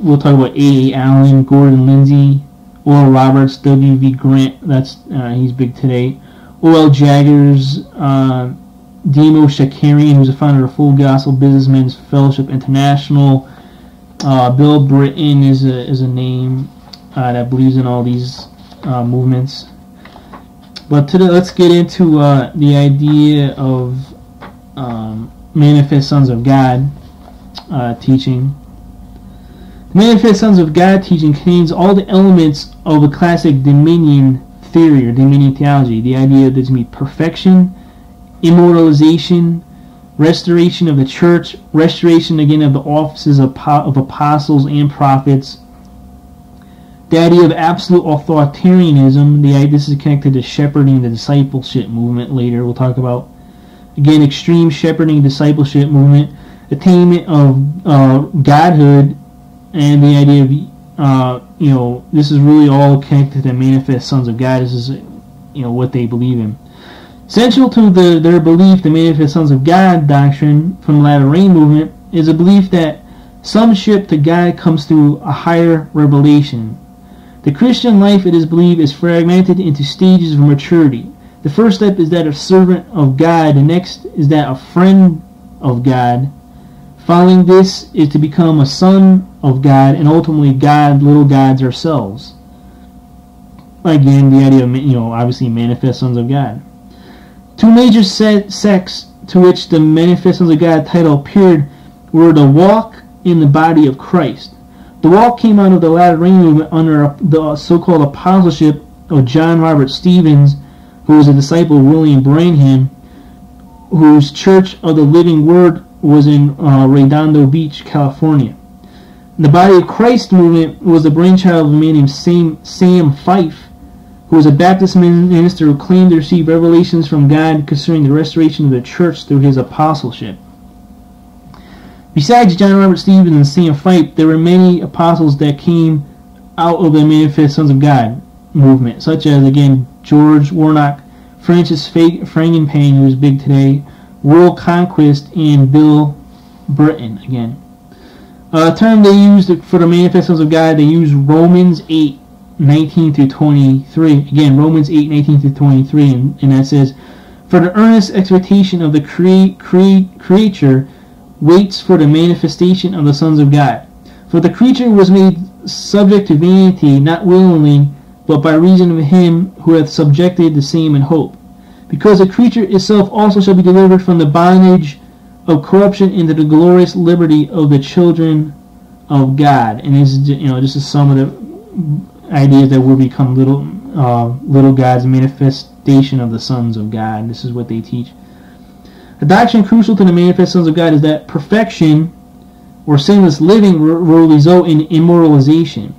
we'll talk about A.A. Allen, Gordon Lindsay, Oral Roberts, W.V. Grant, that's he's big today, O.L. Jaggers, Damo Shakarian, who's the founder of Full Gospel Businessmen's Fellowship International. Bill Britton is a name that believes in all these movements. But today, let's get into the idea of manifest sons of God teaching. The manifest sons of God teaching contains all the elements of a classic dominion theory or dominion theology. The idea that there's going to be perfection, immortalization, restoration of the church, restoration again of the offices of apostles and prophets, the idea of absolute authoritarianism. This is connected to shepherding, the discipleship movement. Later we'll talk about again extreme shepherding, discipleship movement, attainment of godhood, and the idea of this is really all connected to the manifest sons of God. This is what they believe in. Central to their belief, the manifest sons of God doctrine from the latter rain movement, is a belief that sonship to God comes through a higher revelation. The Christian life, it is believed, is fragmented into stages of maturity. The first step is that of servant of God. The next is that of friend of God. Following this is to become a son of God, and ultimately God, little gods ourselves. Again, the idea of obviously manifest sons of God. Two major sects to which the Manifest Sons of God title appeared were the Walk in the Body of Christ. The Walk came out of the latter rain movement under the so-called apostleship of John Robert Stevens, who was a disciple of William Branham. whose Church of the Living Word was in Redondo Beach, California. The Body of Christ movement was the brainchild of a man named Sam Fife, who was a Baptist minister who claimed to receive revelations from God concerning the restoration of the church through his apostleship. Besides John Robert Stevens and Sam Fife, there were many apostles that came out of the Manifest Sons of God movement, such as, again, George Warnock, Francis Frangenpaine, who's big today, World Conquest, and Bill Britton, again. A term they used for the Manifest Sons of God, they used Romans 8. 19 through 23, again, Romans 8, 19 through 23, and that says, "For the earnest expectation of the creature waits for the manifestation of the sons of God. For the creature was made subject to vanity, not willingly, but by reason of him who hath subjected the same in hope. Because the creature itself also shall be delivered from the bondage of corruption into the glorious liberty of the children of God." And this is, you know, just some of the ideas that will become little gods, manifestation of the sons of God. This is what they teach. A doctrine crucial to the Manifest Sons of God is that perfection or sinless living will result in immortalization.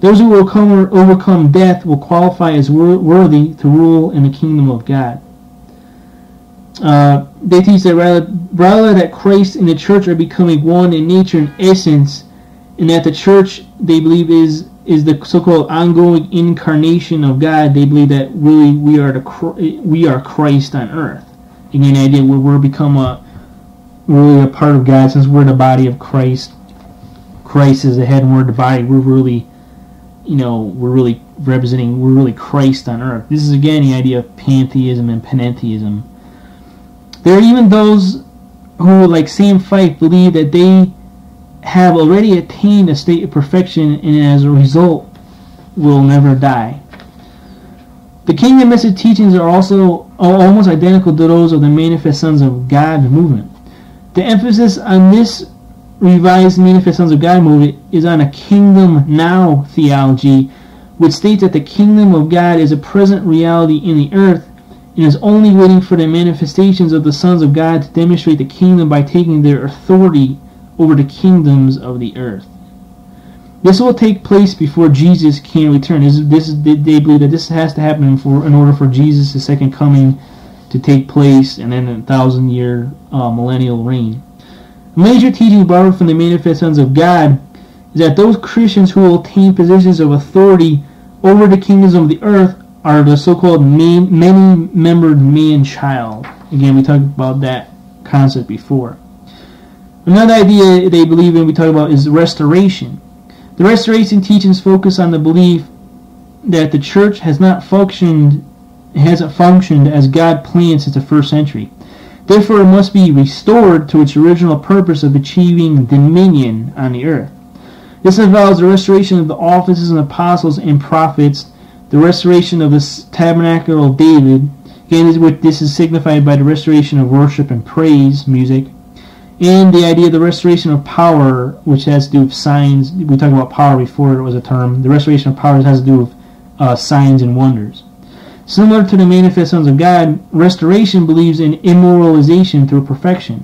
Those who will overcome death will qualify as worthy to rule in the kingdom of God. They teach that rather that Christ and the church are becoming one in nature and essence, and that the church, they believe, is the so-called ongoing incarnation of God. They believe that really we are Christ on earth. Again, the idea where we're become really a part of God, since we're the body of Christ. Christ is the head, and we're the body. We're really, you know, we're really Christ on earth. This is again the idea of pantheism and panentheism. There are even those who, like Sam Fife, believe that they have already attained a state of perfection, and as a result will never die. The kingdom message teachings are also almost identical to those of the Manifest Sons of God movement. The emphasis on this revised Manifest Sons of God movement is on a kingdom now theology, which states that the kingdom of God is a present reality in the earth and is only waiting for the manifestations of the sons of God to demonstrate the kingdom by taking their authority over the kingdoms of the earth. This will take place before Jesus can return. They believe that this has to happen in order for Jesus' second coming to take place, and then a 1,000-year millennial reign. A major teaching borrowed from the Manifest Sons of God is that those Christians who will attain positions of authority over the kingdoms of the earth are the so-called many-membered man-child. Again, we talked about that concept before. Another idea they believe in, we talk about, is restoration. The restoration teachings focus on the belief that the church hasn't functioned as God planned since the first century. Therefore, it must be restored to its original purpose of achieving dominion on the earth. This involves the restoration of the offices of apostles and prophets, the restoration of the tabernacle of David. Again, this is signified by the restoration of worship and praise music, and the idea of the restoration of power, which has to do with signs. We talked about power before, it was a term. The restoration of power has to do with signs and wonders. Similar to the Manifest Sons of God, restoration believes in immortalization through perfection.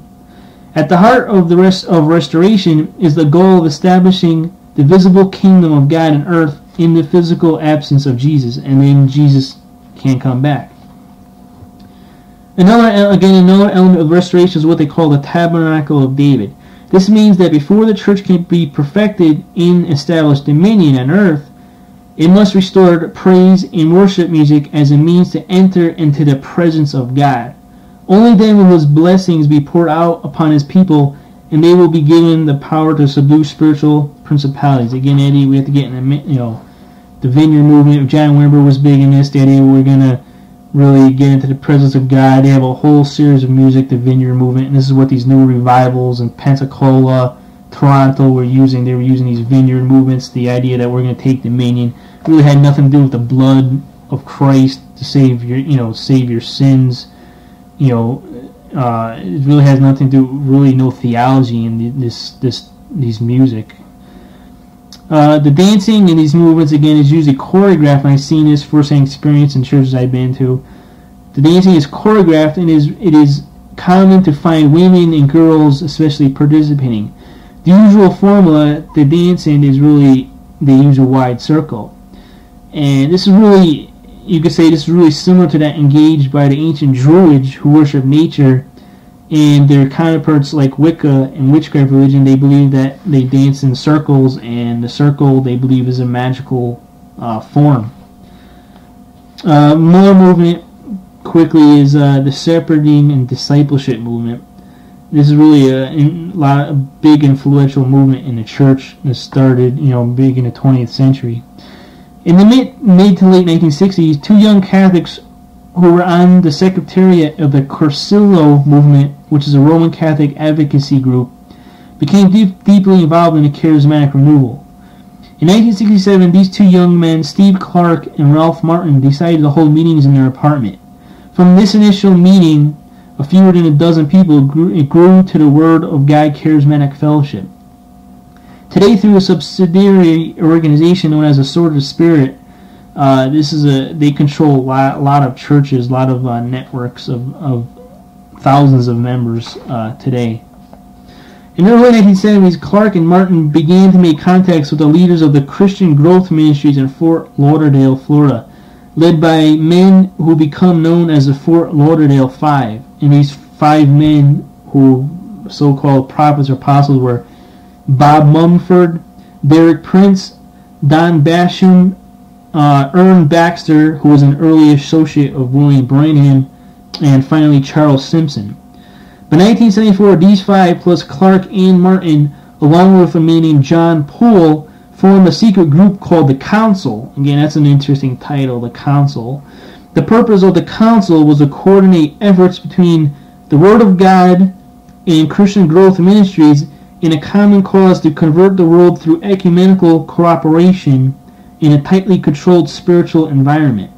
At the heart of the restoration is the goal of establishing the visible kingdom of God on earth in the physical absence of Jesus, and then Jesus can come back. Another element of restoration is what they call the tabernacle of David. This means that before the church can be perfected in established dominion on earth, it must restore praise and worship music as a means to enter into the presence of God. Only then will his blessings be poured out upon his people, and they will be given the power to subdue spiritual principalities. Again, Eddie, we have to get in the Vineyard movement. John Wimber was big in this. The idea we're going to really get into the presence of God. They have a whole series of music, the Vineyard movement, and this is what these new revivals in Pensacola, Toronto were using. They were using these Vineyard movements, the idea that we're going to take dominion. It really had nothing to do with the blood of Christ to save your sins. It really has nothing to do, really no theology in these music. The dancing in these movements, again, is usually choreographed, and I've seen this firsthand experience in churches I've been to. The dancing is choreographed, and it is common to find women and girls especially participating. The usual formula to dance in is really they use a wide circle. And this is really, you could say this is really similar to that engaged by the ancient Druids who worship nature, and their counterparts like Wicca and witchcraft religion, they believe that they dance in circles, and the circle they believe is a magical form. More movement quickly is the shepherding and discipleship movement. This is really a big influential movement in the church that started, you know, big in the 20th century. In the mid to late 1960s, two young Catholics who were on the secretariat of the Corsillo movement, which is a Roman Catholic advocacy group, became deeply involved in the charismatic renewal. In 1967, these two young men, Steve Clark and Ralph Martin, decided to hold meetings in their apartment. From this initial meeting, a fewer than a dozen people grew to the Word of God Charismatic Fellowship. Today, through a subsidiary organization known as a Sword of Spirit, they control a lot of churches, a lot of networks of thousands of members today. In the early 1970s, Clark and Martin began to make contacts with the leaders of the Christian Growth Ministries in Fort Lauderdale, Florida, led by men who become known as the Fort Lauderdale Five. And these five men, who so-called prophets or apostles, were Bob Mumford, Derek Prince, Don Basham, Ern Baxter, who was an early associate of William Branham, and finally Charles Simpson. By 1974, these five, plus Clark and Martin, along with a man named John Poole, formed a secret group called the Council. Again, that's an interesting title, the Council. The purpose of the Council was to coordinate efforts between the Word of God and Christian Growth Ministries in a common cause to convert the world through ecumenical cooperation in a tightly controlled spiritual environment.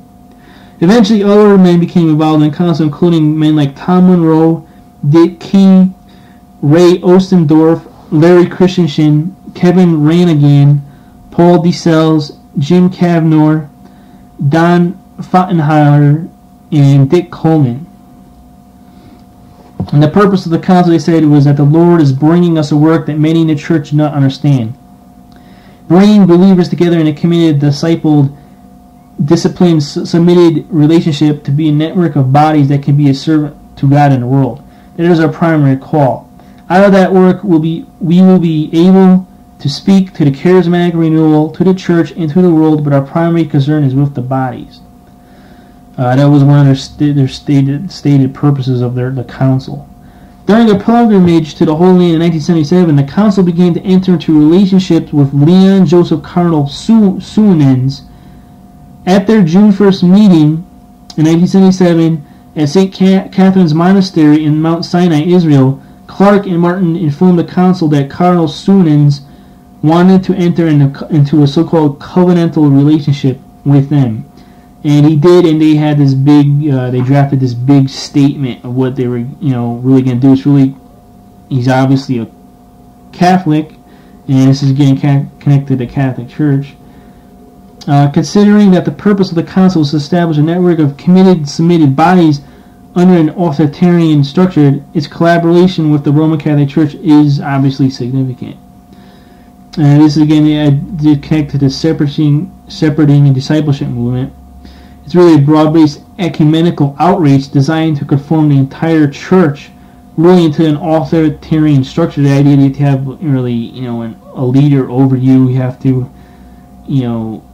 Eventually, other men became involved in the Council, including men like Tom Monroe, Dick King, Ray Ostendorf, Larry Christensen, Kevin Rannigan, Paul DeSales, Jim Cavnor, Don Fattenhauer, and Dick Coleman. And the purpose of the Council, they said, was that the Lord is bringing us a work that many in the church do not understand. Bringing believers together in a committed, discipled, disciplined, submitted relationship to be a network of bodies that can be a servant to God in the world. That is our primary call. Out of that work, we will be able to speak to the charismatic renewal, to the church, and to the world, but our primary concern is with the bodies. That was one of their stated purposes of the Council. During a pilgrimage to the Holy Land in 1977, the Council began to enter into relationships with Leon Joseph Cardinal Suenens. At their June 1st meeting in 1977 at St. Catherine's Monastery in Mount Sinai, Israel, Clark and Martin informed the Council that Cardinal Suenens wanted to enter into a so-called covenantal relationship with them. And he did, and they had this big, they drafted this big statement of what they were, you know, really going to do. It's really, he's obviously a Catholic, and this is getting connected to the Catholic Church. Considering that the purpose of the Council was to establish a network of committed, submitted bodies under an authoritarian structure, its collaboration with the Roman Catholic Church is obviously significant. And this is again connected to the separating and discipleship movement. It's really a broad-based ecumenical outreach designed to conform the entire church really into an authoritarian structure. The idea that you have really, you know, a leader over you. You have to, you know,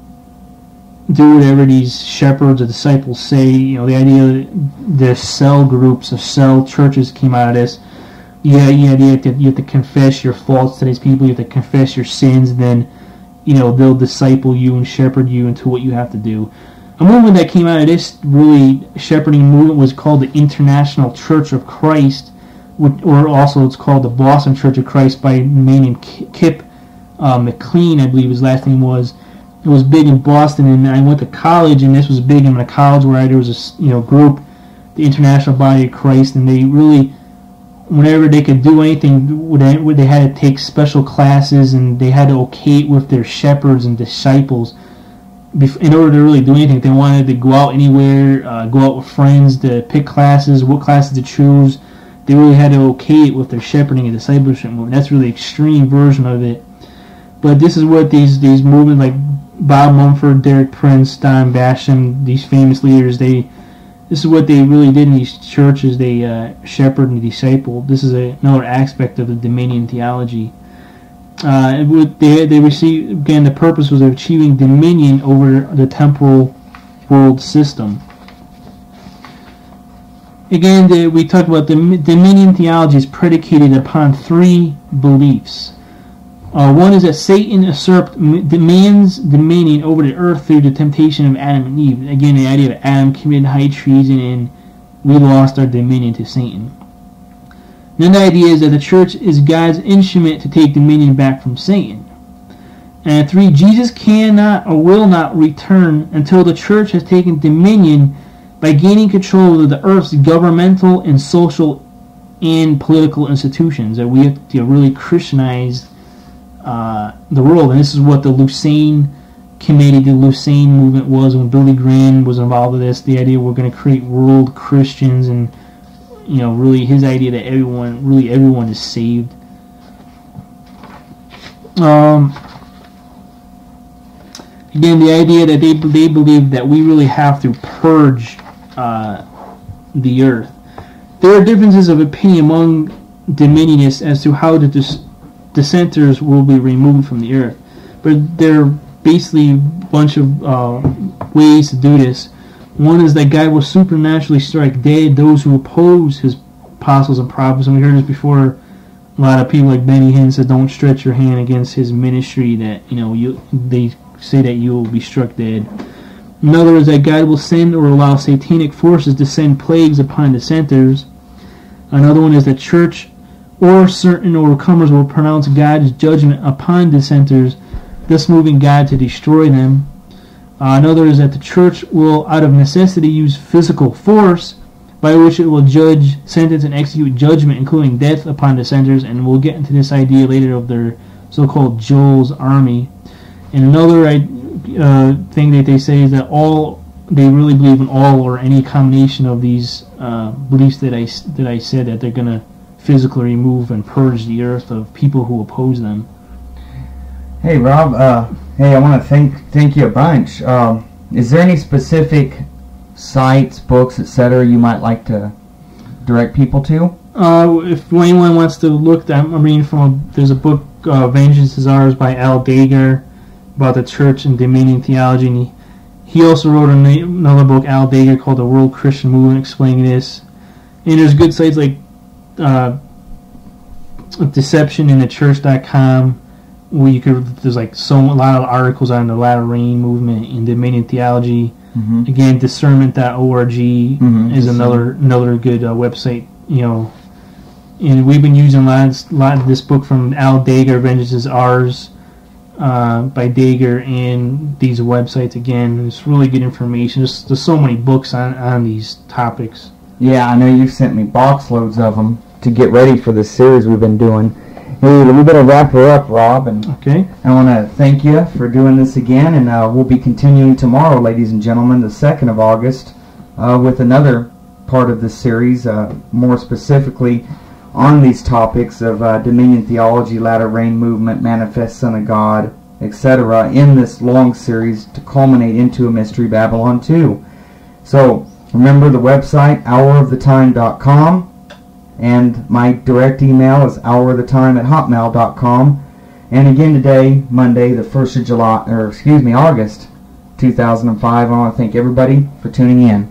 do whatever these shepherds or disciples say. You know, the idea that there's cell groups or cell churches came out of this. Yeah, you have to confess your faults to these people. You have to confess your sins, and then, you know, they'll disciple you and shepherd you into what you have to do. A movement that came out of this really shepherding movement was called the International Church of Christ, or also it's called the Boston Church of Christ by a man named Kip McLean, I believe his last name was. It was big in Boston, and I went to college, and this was big in the college where there was a, you know, group, the International Body of Christ, and they really, whenever they could do anything, they had to take special classes, and they had to okay it with their shepherds and disciples. In order to really do anything, they wanted to go out anywhere, go out with friends, to pick classes, what classes to choose. they really had to okay it with their shepherding and discipleship movement. That's really extreme version of it. But this is what these movements like Bob Mumford, Derek Prince, Don Basham, these famous leaders, this is what they really did in these churches. They shepherded and discipled. This is another aspect of the dominion theology. They received, again, the purpose was of achieving dominion over the temporal world system. Again, we talked about the dominion theology is predicated upon three beliefs. One is that Satan demands dominion over the earth through the temptation of Adam and Eve. Again, the idea of Adam committed high treason and we lost our dominion to Satan. Then the idea is that the church is God's instrument to take dominion back from Satan. And three, Jesus cannot or will not return until the church has taken dominion by gaining control of the earth's governmental and social and political institutions. That we have to really Christianize the world. And this is what the Lausanne Committee, the Lausanne movement was when Billy Graham was involved with this. The idea we're going to create world Christians, and you know, really his idea that everyone is saved. Again, the idea that they believe that we really have to purge the earth. There are differences of opinion among dominionists as to how the dissenters will be removed from the earth, but there are basically a bunch of ways to do this. One is that God will supernaturally strike dead those who oppose his apostles and prophets, and we heard this before. A lot of people like Benny Hinn said, "Don't stretch your hand against his ministry." That they say that you will be struck dead. Another is that God will send or allow satanic forces to send plagues upon dissenters. Another one is that church or certain overcomers will pronounce God's judgment upon dissenters, thus moving God to destroy them. Another is that the church will, out of necessity, use physical force by which it will judge, sentence, and execute judgment, including death upon dissenters, and we'll get into this idea later of their so-called Joel's army. And another thing that they say is that they really believe in all or any combination of these beliefs that I said, that they're going to physically remove and purge the earth of people who oppose them. Hey, Rob. Hey, I want to thank you a bunch. Is there any specific sites, books, etc. you might like to direct people to? If anyone wants to look, I'm reading from there's a book, "Vengeance is Ours" by Al Dager, about the church and dominion theology. And he also wrote another book, Al Dager, called "The World Christian Movement," explaining this. And there's good sites like deceptioninthechurch.com. Where there's like a lot of articles on the latter rain movement and dominion theology. Mm-hmm. Again, discernment.org mm-hmm. is another good website. And we've been using a lot of this book from Al Dager, "Vengeance is Ours" by Dager, and these websites again. It's really good information. There's so many books on these topics. Yeah, I know you've sent me box loads of them to get ready for this series we've been doing. Hey, we better wrap her up, Rob. And okay. I want to thank you for doing this again, and we'll be continuing tomorrow, ladies and gentlemen, the 2nd of August, with another part of this series, more specifically on these topics of dominion theology, latter rain movement, manifest Son of God, etc., in this long series to culminate into a Mystery Babylon 2. So remember the website, hourofthetime.com. And my direct email is hourofthetime@hotmail.com. And again today, Monday, the 1st of July, or excuse me, August 2005. I want to thank everybody for tuning in.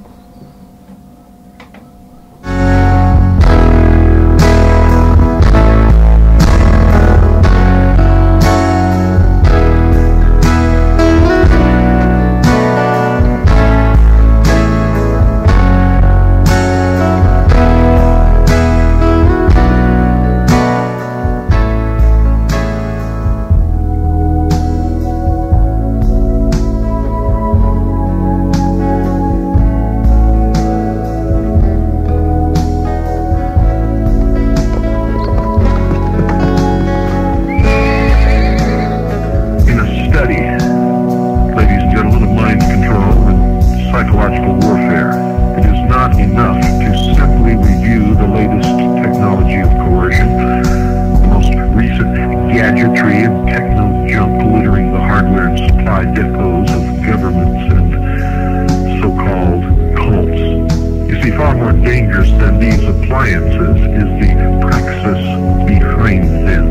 greater than these appliances is the praxis behind them,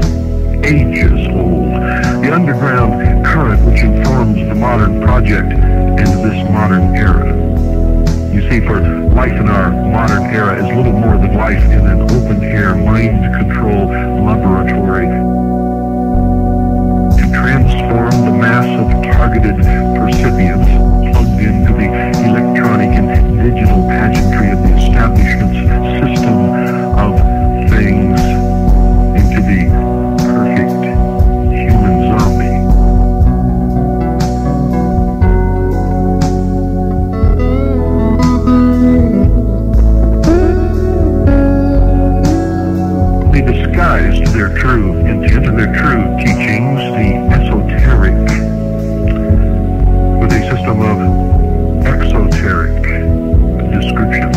ages old. The underground current which informs the modern project and this modern era. You see, for life in our modern era is little more than life in an open-air mind control laboratory. To transform the mass of targeted percipients plugged into the electronic and digital pageantry of the establishment's system of things into the perfect human zombie. They disguised their true intent and their true teachings, the esoteric, with a system of exoteric descriptions.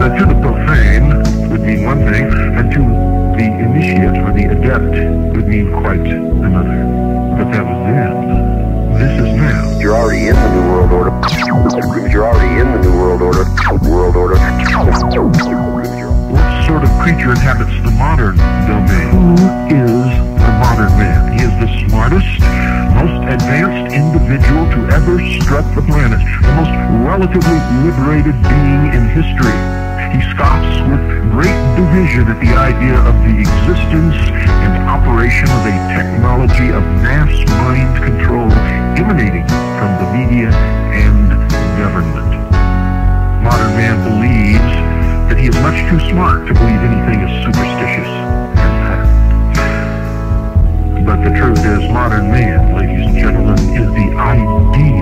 Now, to the profane would mean one thing, and to the initiate or the adept would mean quite another. But that was then. This is now. You're already in the new world order. You're already in the new world order. World order. What sort of creature inhabits the modern domain? Who is the modern man? He is the smartest, most advanced individual to ever strut the planet, the most relatively liberated being in history. He scoffs with great division at the idea of the existence and operation of a technology of mass mind control emanating from the media and government. Modern man believes that he is much too smart to believe anything is superstitious and fact. But the truth is, modern man, ladies and gentlemen, is the idea